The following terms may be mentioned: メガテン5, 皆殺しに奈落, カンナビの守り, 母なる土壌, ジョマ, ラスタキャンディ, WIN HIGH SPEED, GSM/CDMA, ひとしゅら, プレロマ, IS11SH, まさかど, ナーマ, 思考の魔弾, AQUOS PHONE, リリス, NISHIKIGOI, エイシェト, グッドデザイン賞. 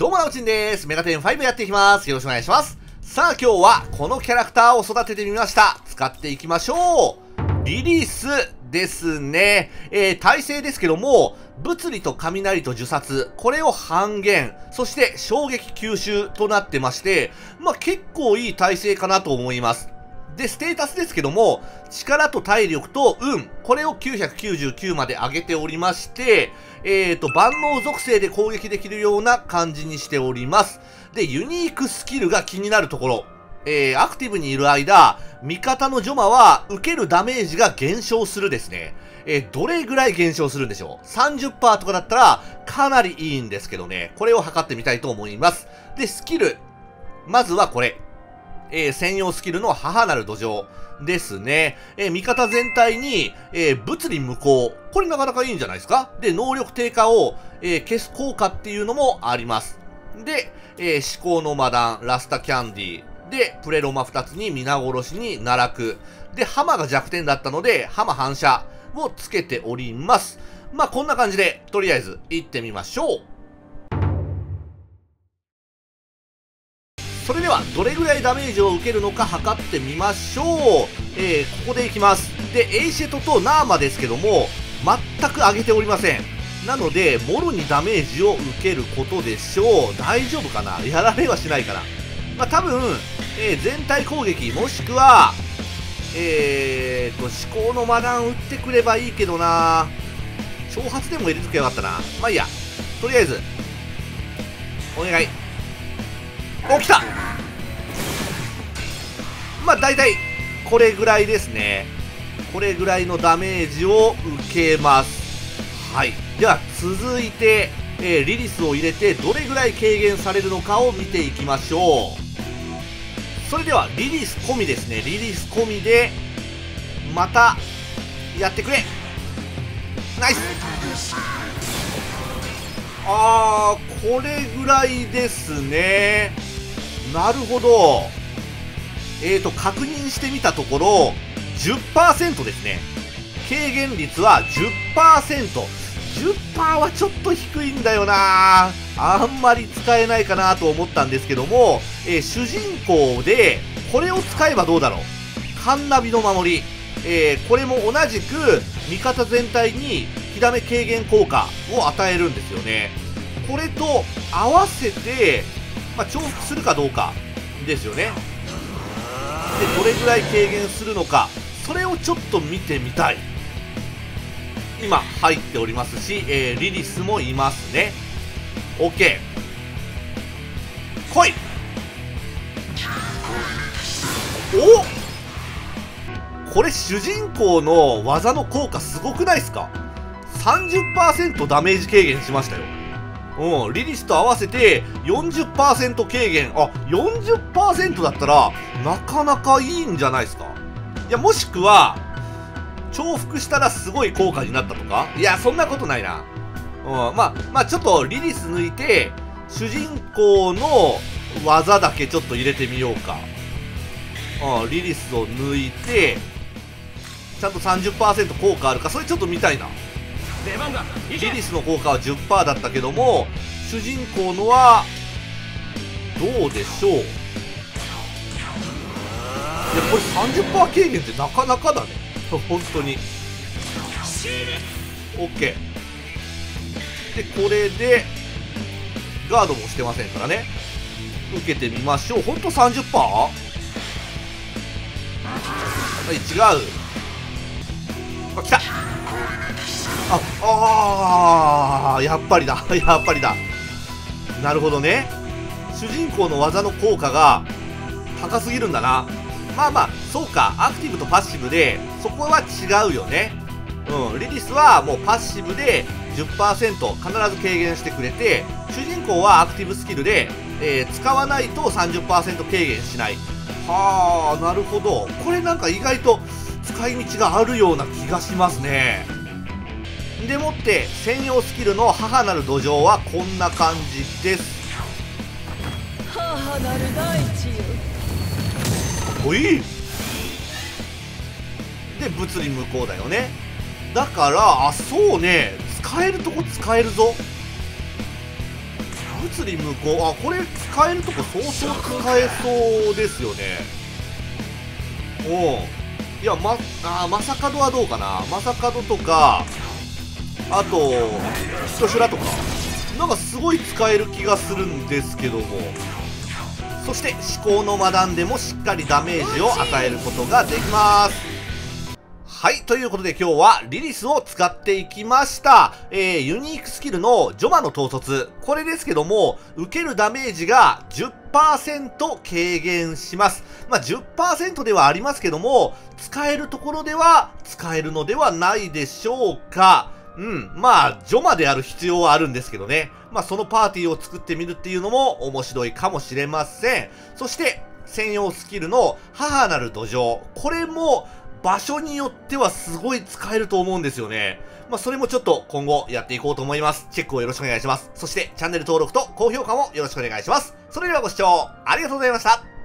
どうもなおちんです。メガテン5やっていきます。よろしくお願いします。さあ今日はこのキャラクターを育ててみました。使っていきましょう。リリースですね。耐性ですけども、物理と雷と呪殺、これを半減、そして衝撃吸収となってまして、まあ結構いい耐性かなと思います。で、ステータスですけども、力と体力と運、これを999まで上げておりまして、万能属性で攻撃できるような感じにしております。で、ユニークスキルが気になるところ。アクティブにいる間、味方のジョマは受けるダメージが減少するですね。どれぐらい減少するんでしょう ?30% とかだったらかなりいいんですけどね。これを測ってみたいと思います。で、スキル。まずはこれ。専用スキルの母なる土壌ですね。味方全体に、物理無効。これなかなかいいんじゃないですか。で、能力低下を、消す効果っていうのもあります。で、思考の魔弾、ラスタキャンディ。で、プレロマ2つに皆殺しに奈落。で、浜が弱点だったので、浜反射をつけております。まあ、こんな感じで、とりあえず行ってみましょう。それではどれぐらいダメージを受けるのか測ってみましょう。ここでいきます。でエイシェトとナーマですけども全く上げておりません。なのでもろにダメージを受けることでしょう。大丈夫かな、やられはしないかな。まあ多分、全体攻撃もしくは思考の魔弾打ってくればいいけどな。挑発でも入れときゃよかったな。まあいいや、とりあえずお願い。お、来た。まあ大体これぐらいですね。これぐらいのダメージを受けます。はい、では続いて、リリスを入れてどれぐらい軽減されるのかを見ていきましょう。それではリリス込みですね。リリス込みでまたやってくれ。ナイス。あー、これぐらいですね。なるほど。確認してみたところ、10% ですね。軽減率は 10%。10% はちょっと低いんだよな。あんまり使えないかなと思ったんですけども、主人公で、これを使えばどうだろう。カンナビの守り。これも同じく、味方全体に、火ダメ軽減効果を与えるんですよね。これと合わせて、まあ、重複するかどうかですよね。で、どれぐらい軽減するのか、それをちょっと見てみたい。今入っておりますし、リリスもいますね。 OK、 来い。お、これ主人公の技の効果すごくないですか。30% ダメージ軽減しましたよ。うん、リリスと合わせて 40% 軽減。あ、40% だったらなかなかいいんじゃないですか。いや、もしくは、重複したらすごい効果になったとか。いや、そんなことないな。うん、まあちょっとリリス抜いて、主人公の技だけちょっと入れてみようか。うん、リリスを抜いて、ちゃんと 30% 効果あるか、それちょっと見たいな。リリスの効果は 10% だったけども、主人公のはどうでしょう。いや、これ 30% 軽減ってなかなかだね。本当に。OK。で、これで、ガードもしてませんからね。受けてみましょう。ほんと 30%？ はい、違う。あ、来た。あ、やっぱりだ。やっぱりだ。なるほどね。主人公の技の効果が高すぎるんだな。まあまあ、そうか。アクティブとパッシブで、そこは違うよね。うん。リリスはもうパッシブで 10% 必ず軽減してくれて、主人公はアクティブスキルで、使わないと 30% 軽減しない。はあ、なるほど。これなんか意外と、使い道があるような気がしますね。でもって専用スキルの母なる土壌はこんな感じです。母なる大地よ。かっこいい。で、物理無効だよね。だから、あ、そうね、使えるとこ使えるぞ。物理無効、あ、これ使えるとこ相当使えそうですよね。おう、いや、まさかどはどうかな。まさかどとか、あとひとしゅらとかなんかすごい使える気がするんですけども、そして思考のマダンでもしっかりダメージを与えることができます。はい。ということで今日はリリスを使っていきました。ユニークスキルのジョマの統率。これですけども、受けるダメージが 10% 軽減します。まあ、10% ではありますけども、使えるところでは使えるのではないでしょうか。うん。まあ、ジョマである必要はあるんですけどね。まあ、そのパーティーを作ってみるっていうのも面白いかもしれません。そして、専用スキルの母なる土壌。これも、場所によってはすごい使えると思うんですよね。まあ、それもちょっと今後やっていこうと思います。チェックをよろしくお願いします。そしてチャンネル登録と高評価もよろしくお願いします。それではご視聴ありがとうございました。